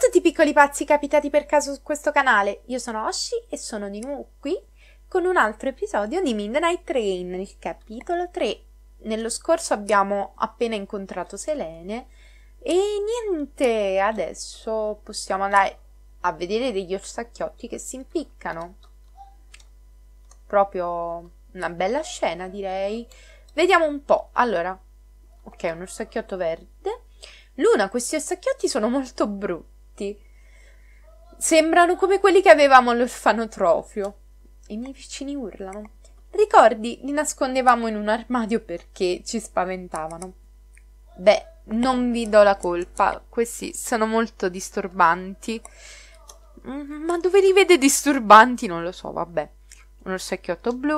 tutti i piccoli pazzi capitati per caso su questo canale, io sono Oshi e sono di nuovo qui con un altro episodio di Midnight Train, il capitolo 3. Nello scorso abbiamo appena incontrato Selene e niente, adesso possiamo andare a vedere degli orsacchiotti che si impiccano. Proprio una bella scena, direi. Vediamo un po', allora, ok, un orsacchiotto verde. Luna, questi orsacchiotti sono molto brutti. Sembrano come quelli che avevamo all'orfanotrofio. I miei vicini urlano. Ricordi, li nascondevamo in un armadio perché ci spaventavano. Beh, non vi do la colpa. Questi sono molto disturbanti. Ma dove li vede disturbanti? Non lo so, vabbè. Un orsacchiotto blu,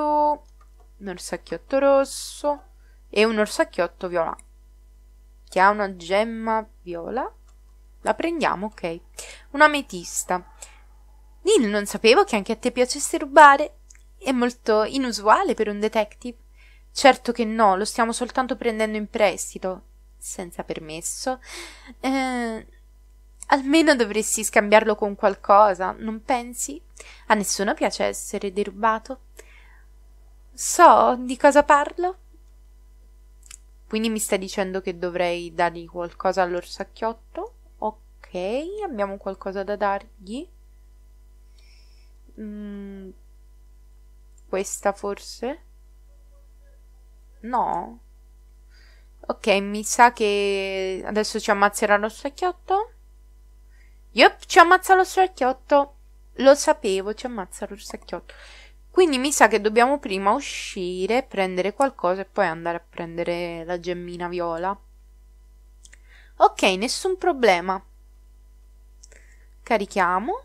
un orsacchiotto rosso e un orsacchiotto viola. Che ha una gemma viola. La prendiamo, ok. Un'ametista. Neil, non sapevo che anche a te piacesse rubare. È molto inusuale per un detective. Certo che no, lo stiamo soltanto prendendo in prestito. Senza permesso. Almeno dovresti scambiarlo con qualcosa, non pensi? A nessuno piace essere derubato. So di cosa parlo? Quindi mi sta dicendo che dovrei dargli qualcosa all'orsacchiotto? Ok, abbiamo qualcosa da dargli. Questa forse? No. Ok, mi sa che adesso ci ammazzerà l'orsacchiotto. Yup, ci ammazza l'orsacchiotto. Lo sapevo, ci ammazza l'orsacchiotto. Quindi mi sa che dobbiamo prima uscire, prendere qualcosa e poi andare a prendere la gemmina viola. Ok, nessun problema. Carichiamo.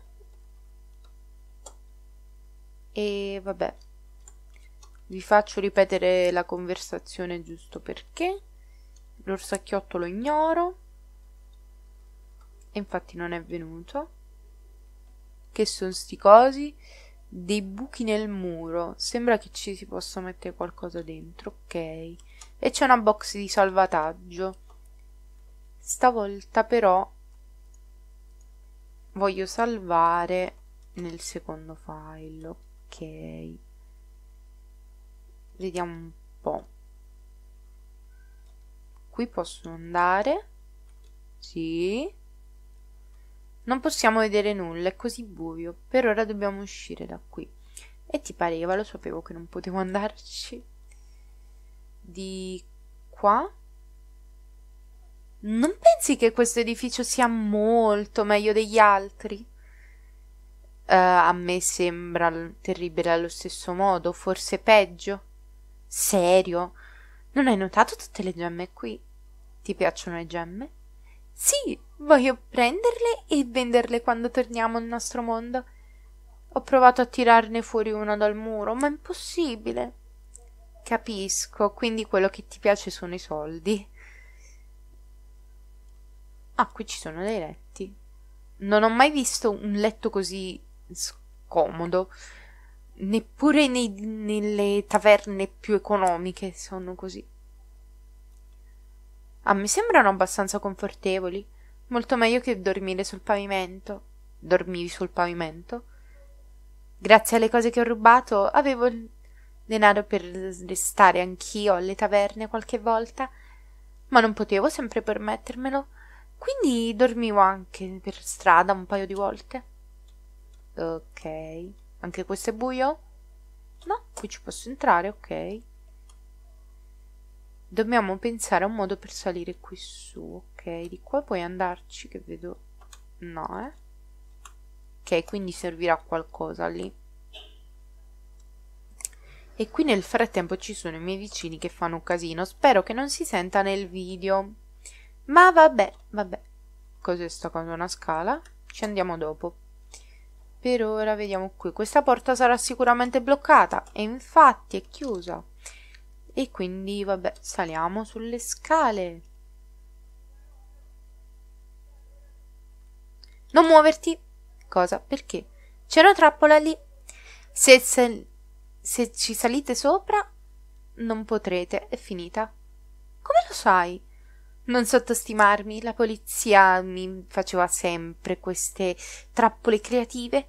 E vabbè. Vi faccio ripetere la conversazione giusto perché. L'orsacchiotto lo ignoro. E infatti non è venuto. Che sono sti cosi? Dei buchi nel muro, sembra che ci si possa mettere qualcosa dentro, ok. E c'è una box di salvataggio. Stavolta però voglio salvare nel secondo file, ok. Vediamo un po'. Qui posso andare? Sì. Non possiamo vedere nulla, è così buio. Per ora dobbiamo uscire da qui. E ti pareva, lo sapevo che non potevo andarci. Di qua? Non pensi che questo edificio sia molto meglio degli altri? A me sembra terribile allo stesso modo, forse peggio. Serio? Non hai notato tutte le gemme qui? Ti piacciono le gemme? Sì, voglio prenderle e venderle quando torniamo al nostro mondo. Ho provato a tirarne fuori una dal muro, ma è impossibile. Capisco, quindi quello che ti piace sono i soldi. Ah, qui ci sono dei letti. Non ho mai visto un letto così scomodo. Neppure nelle taverne più economiche sono così. Ah, mi sembrano abbastanza confortevoli. Molto meglio che dormire sul pavimento. Dormivi sul pavimento? Grazie alle cose che ho rubato, avevo il denaro per restare anch'io alle taverne qualche volta, ma non potevo sempre permettermelo. Quindi dormivo anche per strada un paio di volte. Ok. Anche questo è buio? No, qui ci posso entrare, ok. Dobbiamo pensare a un modo per salire qui su, ok, di qua puoi andarci che vedo, no, ok, quindi servirà qualcosa lì. E qui nel frattempo ci sono i miei vicini che fanno casino, spero che non si senta nel video, ma vabbè, vabbè, cos'è sta cosa, una scala? Ci andiamo dopo. Per ora vediamo qui, questa porta sarà sicuramente bloccata e infatti è chiusa. E quindi, vabbè, saliamo sulle scale. Non muoverti. Cosa? Perché? C'è una trappola lì. Se ci salite sopra, non potrete. È finita. Come lo sai? Non sottostimarmi, la polizia mi faceva sempre queste trappole creative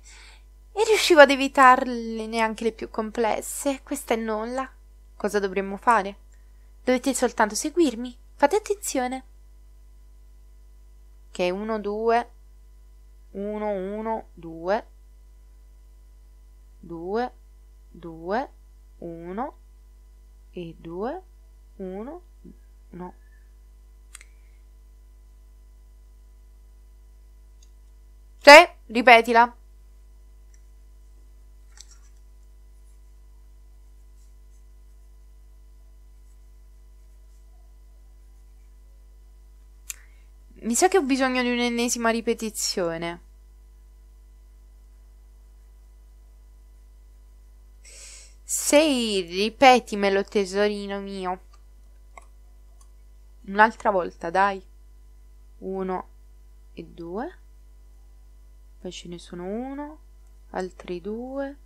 e riuscivo ad evitarle, neanche le più complesse. Questa è nulla. Cosa dovremmo fare? Dovete soltanto seguirmi. Fate attenzione. Ok, 1, 2. 1, 1, 2. 2, 2, 1 e 2, 1, no. Cioè, ripetila. Mi sa che ho bisogno di un'ennesima ripetizione. Sei, ripetimelo, tesorino mio. Un'altra volta, dai. 1 e 2. Poi ce ne sono uno, altri 2,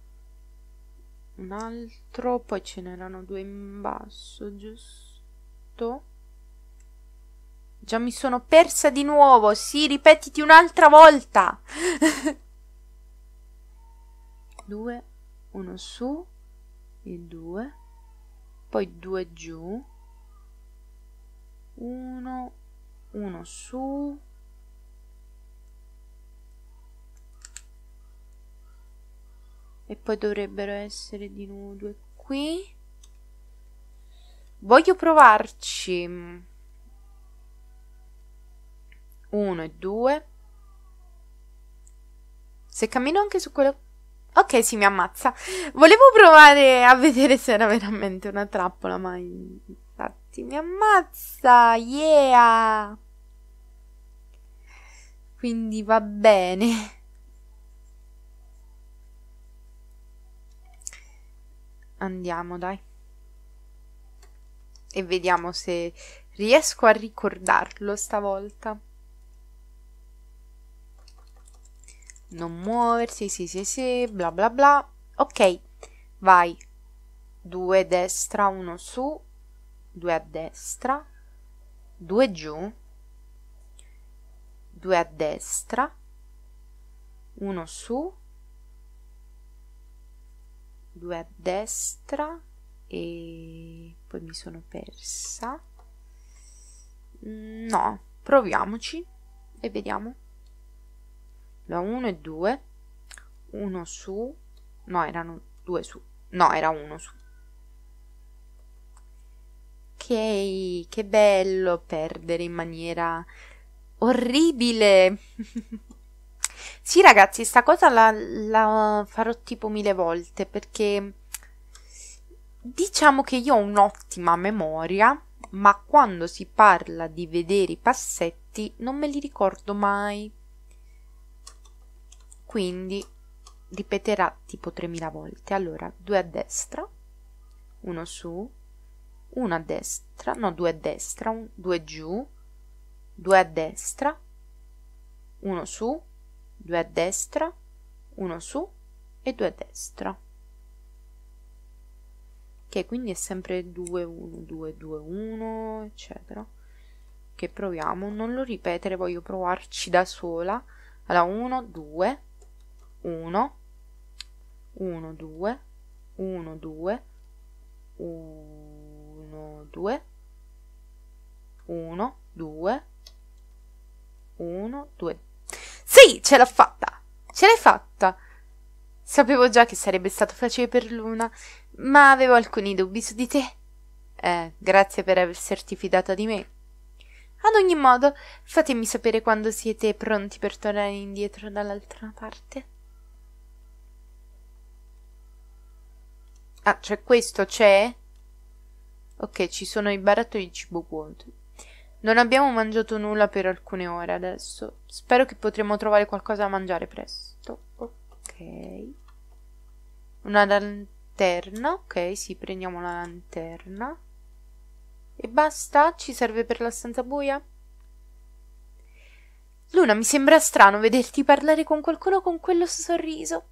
un altro, poi ce n'erano 2 in basso, giusto? Già mi sono persa di nuovo, sì, ripetiti un'altra volta! 2, 1 su e 2, poi 2 giù, 1, 1 su... E poi dovrebbero essere di nuovo 2 qui. Voglio provarci. 1 e 2. Se cammino anche su quello... Ok, sì, mi ammazza. Volevo provare a vedere se era veramente una trappola, ma infatti mi ammazza. Yeah! Quindi va bene. Andiamo, dai. E vediamo se riesco a ricordarlo stavolta. Non muoversi, sì, bla bla bla. Ok, vai. 2 destra, 1 su, 2 a destra, 2 giù, 2 a destra, 1 su, 2 a destra e poi mi sono persa. No, proviamoci e vediamo. Da 1 e 2, 1 su, no, erano 2 su, no, era 1 su. Ok, che bello perdere in maniera orribile. Sì ragazzi, sta cosa la farò tipo 1000 volte, perché diciamo che io ho un'ottima memoria, ma quando si parla di vedere i passetti non me li ricordo mai. Quindi ripeterà tipo 3000 volte. Allora, 2 a destra, 1 su, 1 a destra, no, 2 a destra, 2 giù, 2 a destra, 1 su, 2 a destra, 1 su e 2 a destra. Ok, quindi è sempre 2, 1, 2, 2, 1, eccetera. Che proviamo, non lo ripetere, voglio provarci da sola. Allora, 1, 2, 1, 1, 2, 1, 2, 1, 2, 1, 2, 1, 2. Sì, ce l'ho fatta! Ce l'hai fatta! Sapevo già che sarebbe stato facile per Luna, ma avevo alcuni dubbi su di te. Grazie per aver certificato di me. Ad ogni modo, fatemi sapere quando siete pronti per tornare indietro dall'altra parte. Ah, cioè questo c'è? Ok, ci sono i barattoli di cibo vuoto. Non abbiamo mangiato nulla per alcune ore adesso. Spero che potremo trovare qualcosa da mangiare presto. Ok. Una lanterna. Ok, sì, prendiamo la lanterna. E basta? Ci serve per la stanza buia? Luna, mi sembra strano vederti parlare con qualcuno con quello sorriso.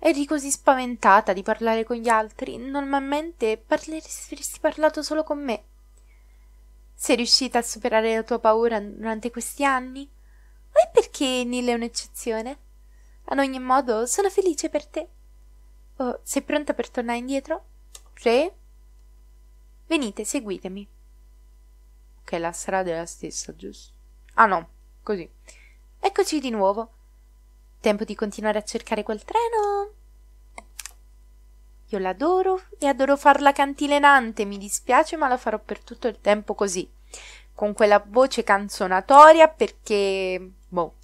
Eri così spaventata di parlare con gli altri. Normalmente avresti parlato solo con me. Sei riuscita a superare la tua paura durante questi anni? O è perché Neil è un'eccezione? Ad ogni modo, sono felice per te. Oh, sei pronta per tornare indietro? 3. Venite, seguitemi. Ok, la strada è la stessa, giusto? Ah no, così. Eccoci di nuovo. Tempo di continuare a cercare quel treno. Io l'adoro e adoro farla cantilenante, mi dispiace ma la farò per tutto il tempo così, con quella voce canzonatoria perché, boh,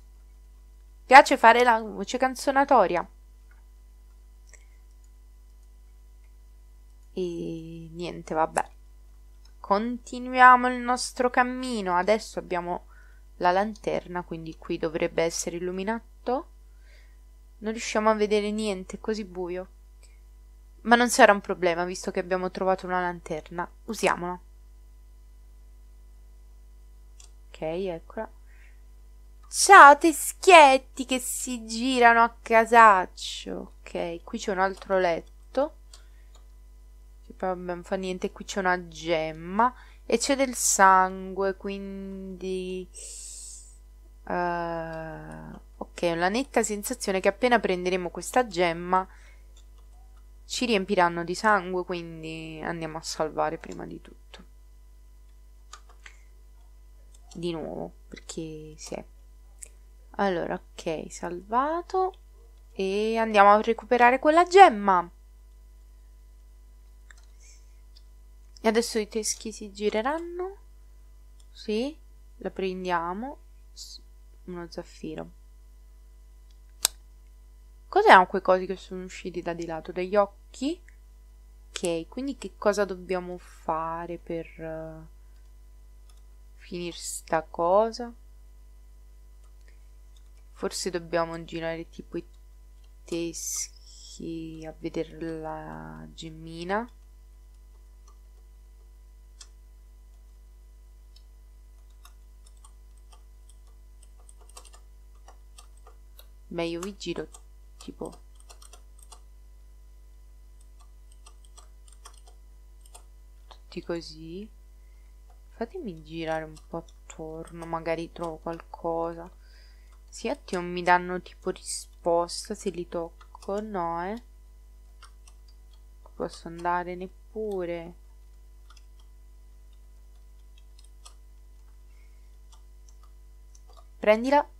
piace fare la voce canzonatoria. E niente, vabbè. Continuiamo il nostro cammino, adesso abbiamo la lanterna, quindi qui dovrebbe essere illuminato. Non riusciamo a vedere niente, è così buio. Ma non sarà un problema, visto che abbiamo trovato una lanterna. Usiamola. Ok, eccola. Ciao teschietti che si girano a casaccio. Ok, qui c'è un altro letto. Che poi non fa niente, qui c'è una gemma. E c'è del sangue, quindi... ok, ho la netta sensazione che appena prenderemo questa gemma... ci riempiranno di sangue, quindi andiamo a salvare prima di tutto. Di nuovo, perché sì. Allora, ok, salvato. E andiamo a recuperare quella gemma. E adesso i teschi si gireranno. Sì, la prendiamo. Uno zaffiro. Cos'erano quei cosi che sono usciti da di lato? Degli occhi? Ok, quindi che cosa dobbiamo fare per finire sta cosa? Forse dobbiamo girare tipo i teschi a vedere la gemmina. Beh, io vi giro tipo tutti così, fatemi girare un po' attorno, magari trovo qualcosa. Sì, a te non mi danno tipo risposta se li tocco, no non posso andare neppure. Prendila.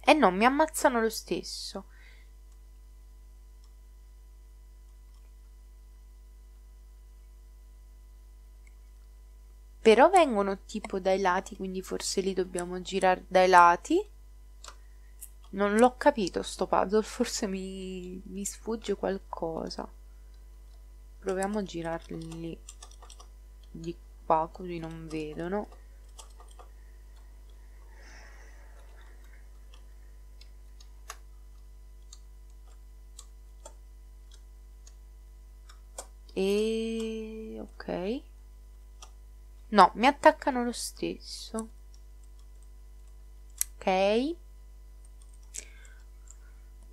Eh no, mi ammazzano lo stesso. Però vengono tipo dai lati, quindi forse li dobbiamo girare dai lati. Non l'ho capito sto puzzle, forse mi sfugge qualcosa. Proviamo a girarli di qua così non vedono. E... ok. No, mi attaccano lo stesso. Ok.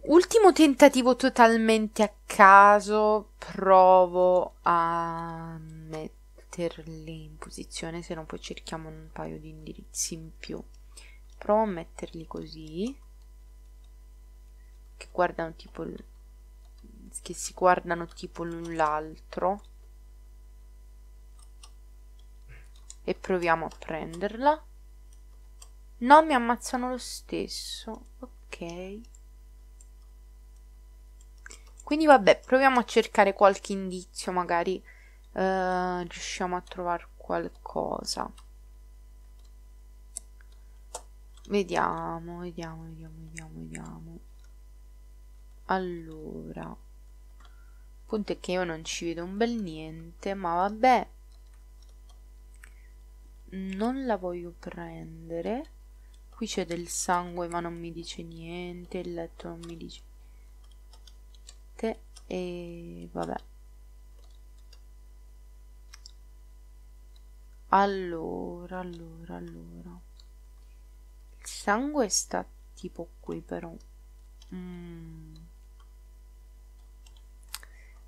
Ultimo tentativo totalmente a caso. Provo a metterli in posizione, se no poi cerchiamo un paio di indirizzi in più. Provo a metterli così. Che guardano tipo... che si guardano tipo l'un l'altro. E proviamo a prenderla. No, mi ammazzano lo stesso. Ok. Quindi vabbè, proviamo a cercare qualche indizio. Magari riusciamo a trovare qualcosa. Vediamo, vediamo, vediamo, vediamo, vediamo. Allora... il punto è che io non ci vedo un bel niente, ma vabbè, non la voglio prendere. Qui c'è del sangue ma non mi dice niente, il letto non mi dice niente e vabbè. Allora, allora il sangue sta tipo qui però.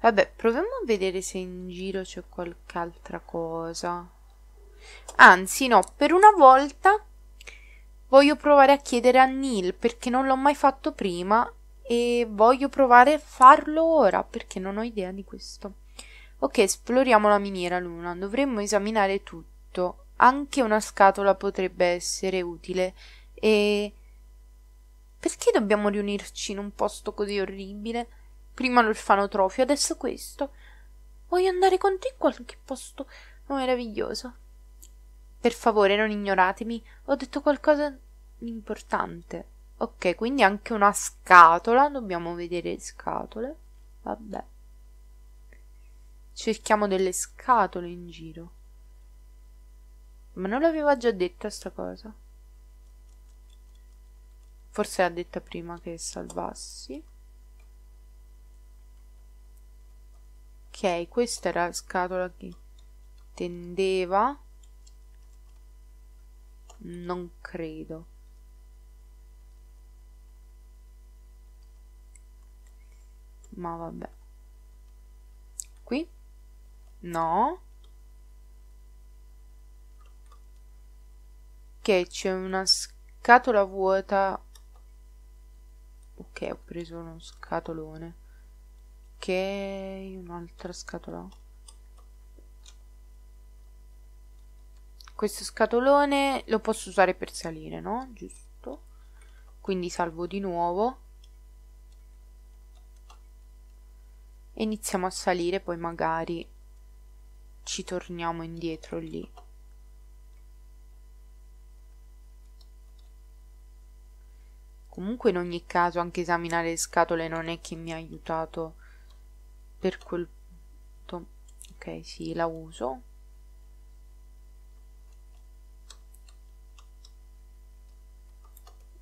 Vabbè, proviamo a vedere se in giro c'è qualche altra cosa. Anzi, no, per una volta voglio provare a chiedere a Neil, perché non l'ho mai fatto prima e voglio provare a farlo ora, perché non ho idea di questo. Ok, esploriamo la miniera Luna. Dovremmo esaminare tutto. Anche una scatola potrebbe essere utile. E... perché dobbiamo riunirci in un posto così orribile? Prima l'orfanotrofio, adesso questo. Voglio andare con te in qualche posto meraviglioso. Per favore, non ignoratemi. Ho detto qualcosa di importante. Ok, quindi anche una scatola. Dobbiamo vedere scatole. Vabbè. Cerchiamo delle scatole in giro. Ma non l'aveva già detta sta cosa? Forse l'ha detta prima che salvassi. Ok, questa era la scatola che tendeva. Non credo. Ma vabbè. Qui? No. Ok, c'è una scatola vuota. Ok, ho preso uno scatolone. Ok, un'altra scatola. Questo scatolone lo posso usare per salire, no? Giusto. Quindi salvo di nuovo. E iniziamo a salire, poi magari ci torniamo indietro lì. Comunque in ogni caso anche esaminare le scatole non è che mi ha aiutato per quel punto. Ok, sì, la uso.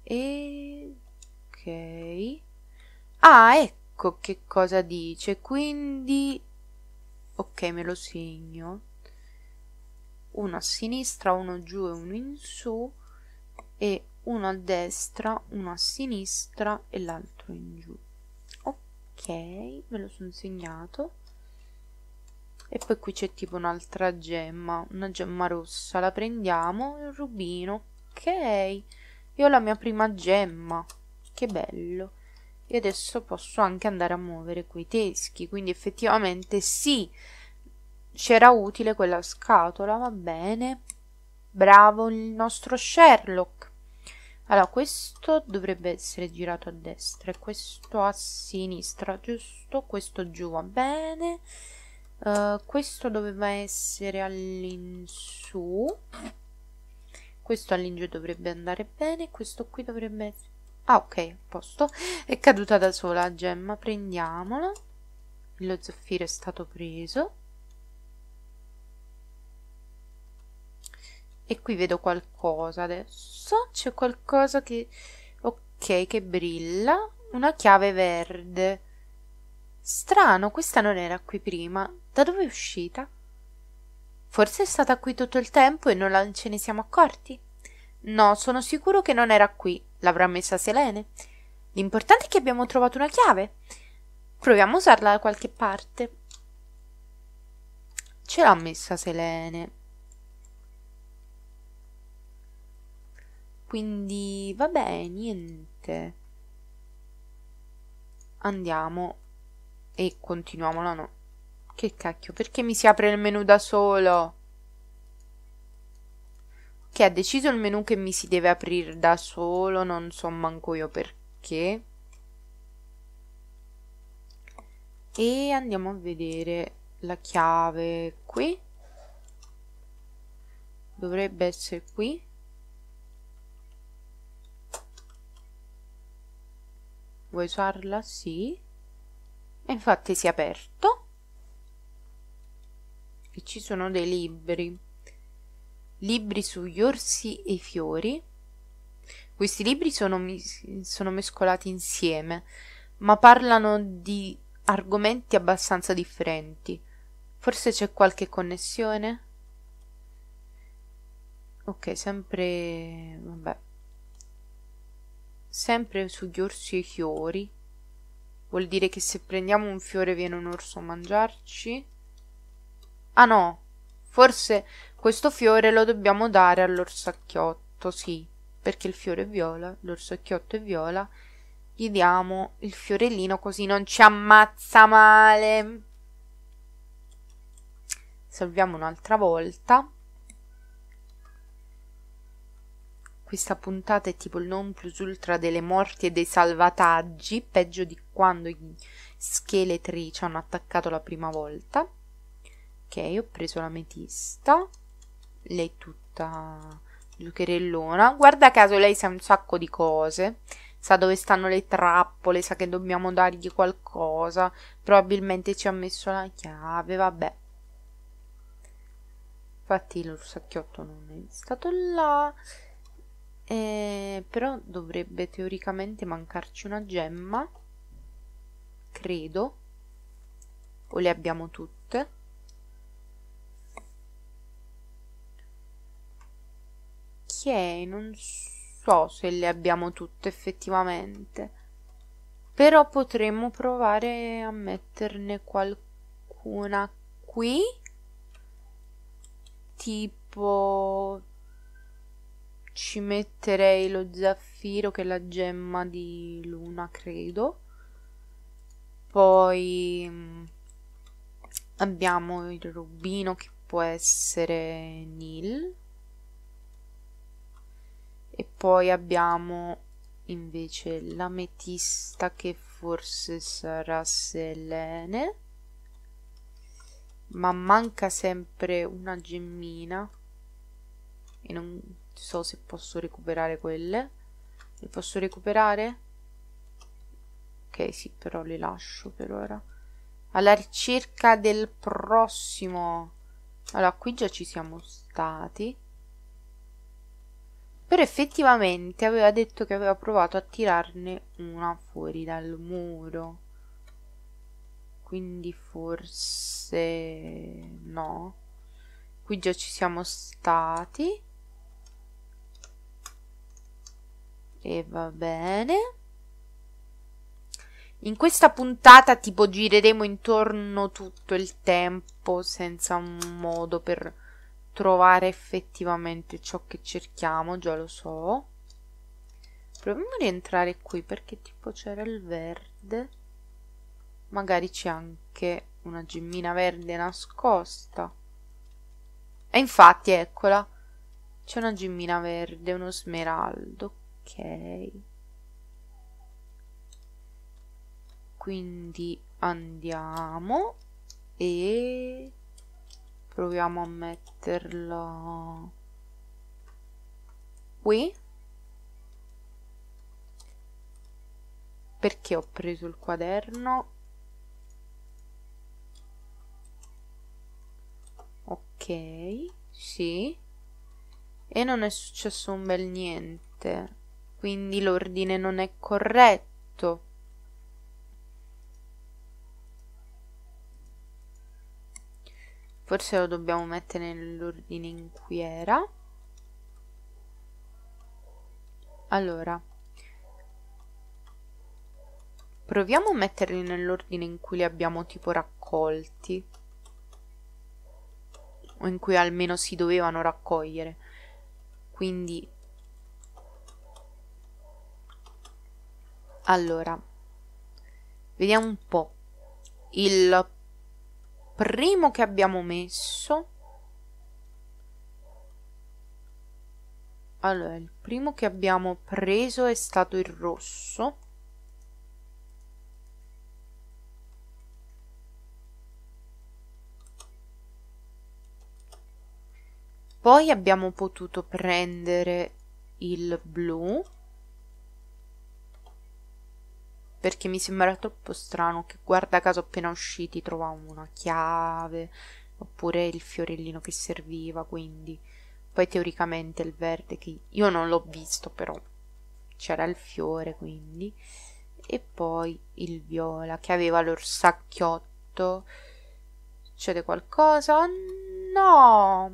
E... ok. Ah, ecco che cosa dice. Quindi... ok, me lo segno. Uno a sinistra, uno giù e uno in su. E... uno a destra, uno a sinistra e l'altro in giù. Ok, me lo sono segnato. E poi qui c'è tipo un'altra gemma, una gemma rossa. La prendiamo, il rubino. Ok, io ho la mia prima gemma. Che bello. E adesso posso anche andare a muovere quei teschi. Quindi effettivamente sì, c'era utile quella scatola, va bene. Bravo il nostro Sherlock. Allora, questo dovrebbe essere girato a destra e questo a sinistra, giusto? Questo giù, va bene. Questo doveva essere all'insù. Questo all'ingiù dovrebbe andare bene. Questo qui dovrebbe... ah, ok, a posto. È caduta da sola la gemma, prendiamola. Lo zaffiro è stato preso. E qui vedo qualcosa adesso. C'è qualcosa che... ok, che brilla. Una chiave verde. Strano, questa non era qui prima. Da dove è uscita? Forse è stata qui tutto il tempo e non ce ne siamo accorti. No, sono sicuro che non era qui. L'avrà messa Selene. L'importante è che abbiamo trovato una chiave. Proviamo a usarla da qualche parte. Ce l'ha messa Selene. Quindi vabbè, niente. Andiamo e continuiamo la no. Che cacchio, perché mi si apre il menu da solo? Che ha deciso il menu che mi si deve aprire da solo, non so manco io perché. E andiamo a vedere la chiave qui. Dovrebbe essere qui. Vuoi usarla? Sì. E infatti si è aperto. E ci sono dei libri. Libri sugli orsi e i fiori. Questi libri sono mescolati insieme, ma parlano di argomenti abbastanza differenti. Forse c'è qualche connessione? Ok, sempre... vabbè. Sempre sugli orsi e i fiori. Vuol dire che se prendiamo un fiore viene un orso a mangiarci? Ah no, forse Questo fiore lo dobbiamo dare all'orsacchiotto, sì, perché il fiore è viola, l'orsacchiotto è viola. Gli diamo il fiorellino così non ci ammazza male. Salviamo un'altra volta. Questa puntata è tipo il non plus ultra delle morti e dei salvataggi, peggio di quando gli scheletri ci hanno attaccato la prima volta. Ok, ho preso l'ametista. Lei è tutta giocherellona. Guarda caso lei sa un sacco di cose. Sa dove stanno le trappole, sa che dobbiamo dargli qualcosa. Probabilmente ci ha messo la chiave, vabbè. Infatti il rossacchiotto non è stato là. Però dovrebbe teoricamente mancarci una gemma, credo, o le abbiamo tutte. Ok, non so se le abbiamo tutte effettivamente, però potremmo provare a metterne qualcuna qui, tipo... Ci metterei lo zaffiro, che è la gemma di Luna, credo. Poi abbiamo il rubino, che può essere Neil. E poi abbiamo invece l'ametista, che forse sarà Selene. Ma manca sempre una gemmina. E non... so se posso recuperare quelle. Le posso recuperare? Ok, sì, però le lascio per ora. Alla ricerca del prossimo. Allora, qui già ci siamo stati. Però effettivamente aveva detto che aveva provato a tirarne una fuori dal muro. Quindi forse... no. Qui già ci siamo stati. E va bene. In questa puntata tipo gireremo intorno tutto il tempo senza un modo per trovare effettivamente ciò che cerchiamo, già lo so. Proviamo a rientrare qui perché tipo c'era il verde. Magari c'è anche una gemmina verde nascosta. E infatti, eccola. C'è una gemmina verde, uno smeraldo. Ok, quindi andiamo e proviamo a metterlo qui, perché ho preso il quaderno. Ok, sì, e non è successo un bel niente. Quindi l'ordine non è corretto. Forse lo dobbiamo mettere nell'ordine in cui era. Allora, proviamo a metterli nell'ordine in cui li abbiamo tipo raccolti. O in cui almeno si dovevano raccogliere. Quindi... allora, vediamo un po'. Il primo che abbiamo messo... allora, il primo che abbiamo preso è stato il rosso. Poi abbiamo potuto prendere il blu. Perché mi sembra troppo strano che, guarda caso, appena usciti trovavamo una chiave oppure il fiorellino che serviva, quindi... Poi teoricamente il verde, che io non l'ho visto, però c'era il fiore, quindi... E poi il viola, che aveva l'orsacchiotto. Succede qualcosa? No!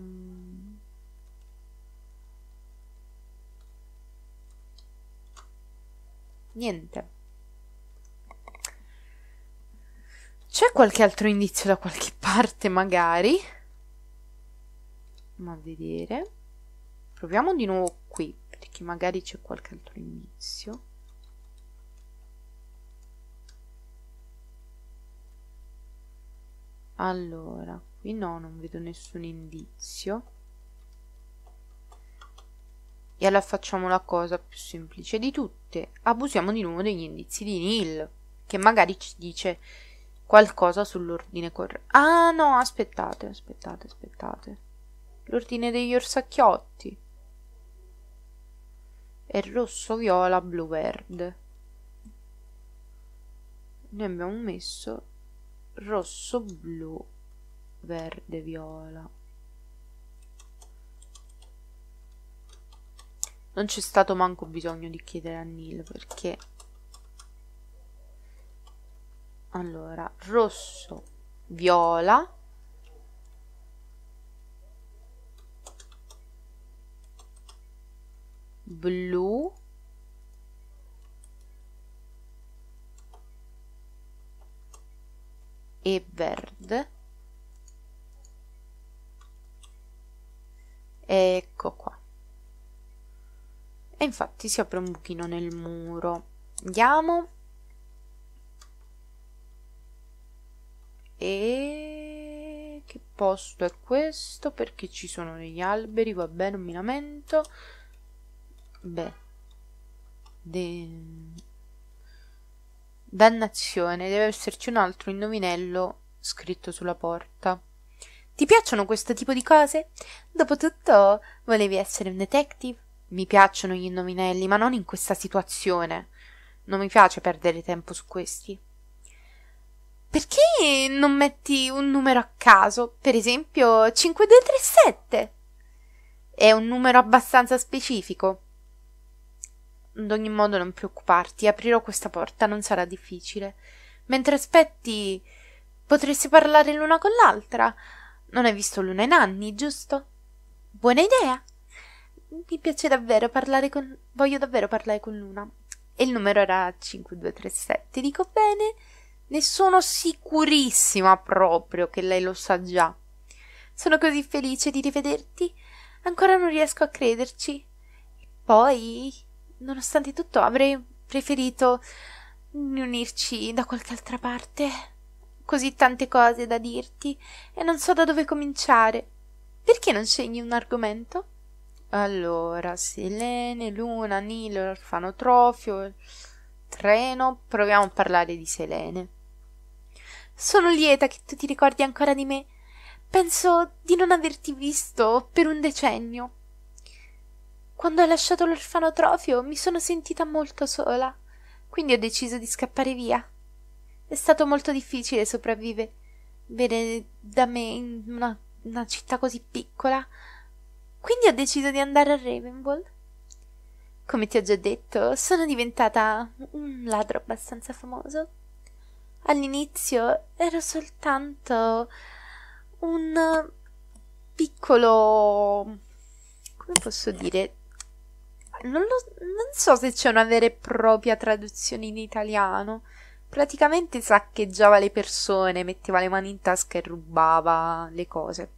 Niente. C'è qualche altro indizio da qualche parte, magari? andiamo a vedere, proviamo di nuovo qui perché magari c'è qualche altro indizio. Allora, qui no, non vedo nessun indizio. E allora facciamo la cosa più semplice di tutte, abusiamo di nuovo degli indizi di Neil, che magari ci dice qualcosa sull'ordine corretto. Ah no, aspettate, aspettate, aspettate. L'ordine degli orsacchiotti è rosso, viola, blu, verde. Noi abbiamo messo rosso, blu, verde, viola. Non c'è stato manco bisogno di chiedere a Neil perché... Allora, rosso, viola. Blu. E verde. Ecco qua. E infatti si apre un buchino nel muro. Andiamo. E che posto è questo? Perché ci sono degli alberi, vabbè, non mi lamento. Beh. Dannazione, deve esserci un altro indovinello scritto sulla porta. Ti piacciono questo tipo di cose? Dopotutto, volevi essere un detective? Mi piacciono gli indovinelli, ma non in questa situazione. Non mi piace perdere tempo su questi. Perché non metti un numero a caso? Per esempio 5237. È un numero abbastanza specifico. Ad ogni modo non preoccuparti, aprirò questa porta, non sarà difficile. Mentre aspetti, potresti parlare l'una con l'altra. Non hai visto Luna in anni, giusto? Buona idea! Mi piace davvero parlare con... Voglio davvero parlare con Luna. E il numero era 5237. Dico bene? Ne sono sicurissima proprio che lei lo sa già. Sono così felice di rivederti. Ancora non riesco a crederci. E poi, nonostante tutto, avrei preferito riunirci da qualche altra parte. Così tante cose da dirti e non so da dove cominciare. Perché non scegli un argomento? Allora, Selene, Luna, Neil, l'orfanotrofio, treno. Proviamo a parlare di Selene. Sono lieta che tu ti ricordi ancora di me. Penso di non averti visto per un decennio. Quando ho lasciato l'orfanotrofio mi sono sentita molto sola, quindi ho deciso di scappare via. È stato molto difficile sopravvivere da me in una città così piccola. Quindi ho deciso di andare a Ravenwold. Come ti ho già detto, sono diventata un ladro abbastanza famoso. All'inizio ero soltanto un piccolo... come posso dire? Non so se c'è una vera e propria traduzione in italiano. Praticamente saccheggiava le persone, metteva le mani in tasca e rubava le cose.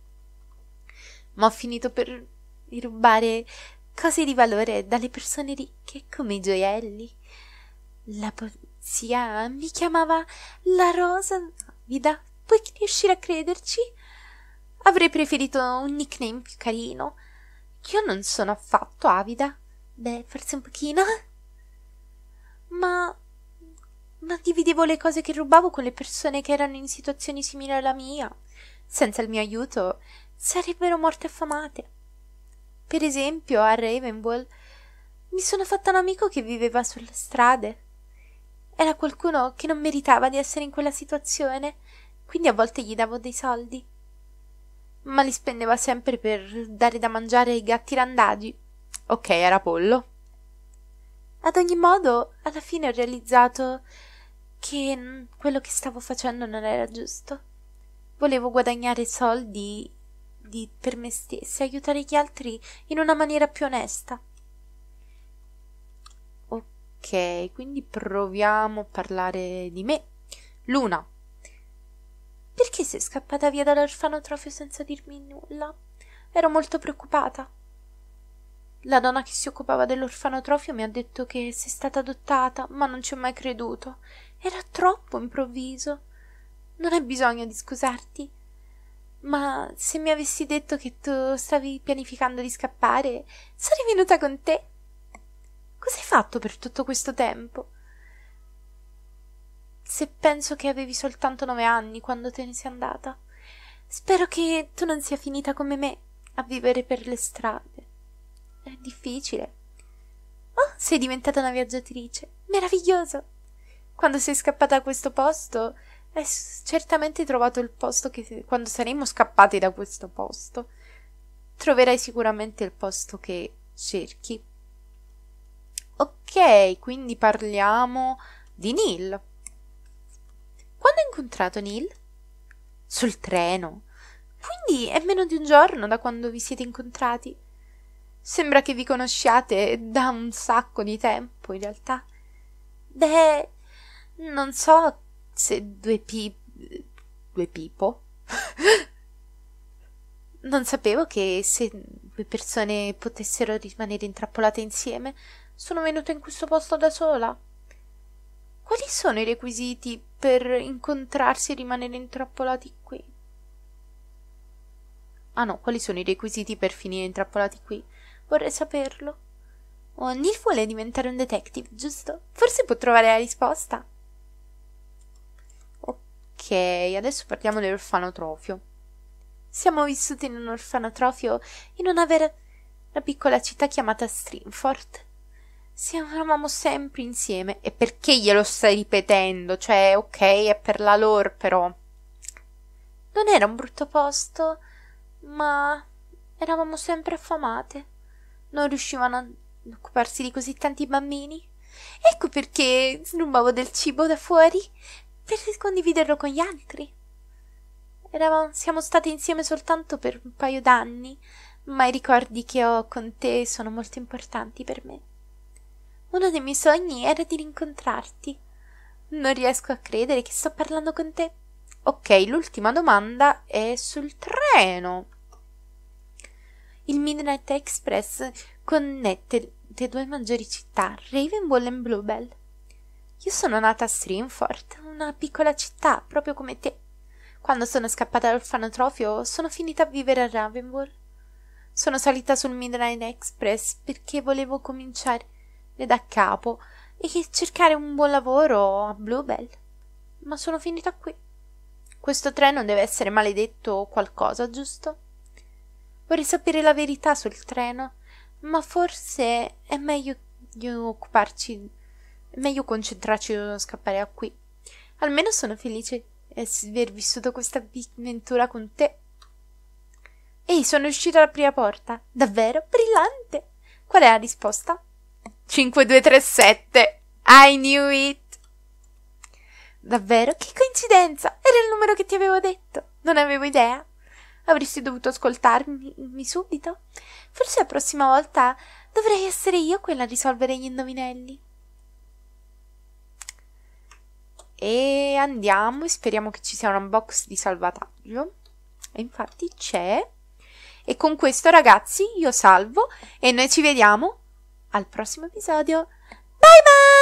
Ma ho finito per... di rubare cose di valore dalle persone ricche come i gioielli. La polizia mi chiamava la rosa vida. Puoi riuscire a crederci? Avrei preferito un nickname più carino. Io non sono affatto avida. Beh, forse un pochino. Ma dividevo le cose che rubavo con le persone che erano in situazioni simili alla mia. Senza il mio aiuto sarebbero morte affamate. Per esempio, a Ravenwall mi sono fatta un amico che viveva sulle strade. Era qualcuno che non meritava di essere in quella situazione, quindi a volte gli davo dei soldi, ma li spendeva sempre per dare da mangiare ai gatti randagi. Ok, era pollo. Ad ogni modo, alla fine ho realizzato che quello che stavo facendo non era giusto. Volevo guadagnare soldi per me stessa, aiutare gli altri in una maniera più onesta. Ok, quindi proviamo a parlare di me. Luna, perché sei scappata via dall'orfanotrofio senza dirmi nulla? Ero molto preoccupata. La donna che si occupava dell'orfanotrofio mi ha detto che sei stata adottata, ma non ci ho mai creduto. Era troppo improvviso. Non hai bisogno di scusarti. Ma se mi avessi detto che tu stavi pianificando di scappare, sarei venuta con te. Cosa hai fatto per tutto questo tempo? Se penso che avevi soltanto 9 anni quando te ne sei andata. Spero che tu non sia finita come me a vivere per le strade. È difficile. Oh, sei diventata una viaggiatrice. Meraviglioso! Quando sei scappata da questo posto, hai certamente trovato il posto che... Quando saremo scappati da questo posto, troverai sicuramente il posto che cerchi. Ok, quindi parliamo di Neil. Quando hai incontrato Neil? Sul treno. Quindi è meno di un giorno da quando vi siete incontrati. Sembra che vi conosciate da un sacco di tempo, in realtà. Beh, non so se due pipo? Non sapevo che se due persone potessero rimanere intrappolate insieme, sono venuta in questo posto da sola. Quali sono i requisiti per incontrarsi e rimanere intrappolati qui? Ah no, quali sono i requisiti per finire intrappolati qui? Vorrei saperlo. Oh, Neil vuole diventare un detective, giusto? Forse può trovare la risposta. Ok, adesso parliamo dell'orfanotrofio. Siamo vissuti in un orfanotrofio in una piccola città chiamata Streamfort. Eravamo sempre insieme. E perché glielo stai ripetendo? Cioè, ok, è per la lore, però. Non era un brutto posto, ma eravamo sempre affamate. Non riuscivano ad occuparsi di così tanti bambini. Ecco perché rubavo del cibo da fuori, per condividerlo con gli altri. Siamo state insieme soltanto per un paio d'anni, ma i ricordi che ho con te sono molto importanti per me. Uno dei miei sogni era di rincontrarti. Non riesco a credere che sto parlando con te. Ok, l'ultima domanda è sul treno. Il Midnight Express connette le due maggiori città, Ravenwood e Bluebell. Io sono nata a Streamfort, una piccola città, proprio come te. Quando sono scappata dall'orfanotrofio, sono finita a vivere a Ravenwood. Sono salita sul Midnight Express perché volevo cominciare da capo e cercare un buon lavoro a Bluebell, ma sono finita qui. Questo treno deve essere maledetto o qualcosa, giusto? Vorrei sapere la verità sul treno, ma forse è meglio concentrarci su scappare da qui. Almeno sono felice di aver vissuto questa avventura con te. Ehi, sono uscita alla prima porta. Davvero brillante. Qual è la risposta? 5237. I knew it. Davvero? Che coincidenza! Era il numero che ti avevo detto. Non avevo idea. Avresti dovuto ascoltarmi subito. Forse la prossima volta dovrei essere io quella a risolvere gli indovinelli. E andiamo e speriamo che ci sia un unbox di salvataggio. E infatti c'è. E con questo, ragazzi, io salvo e noi ci vediamo al prossimo episodio. Bye bye!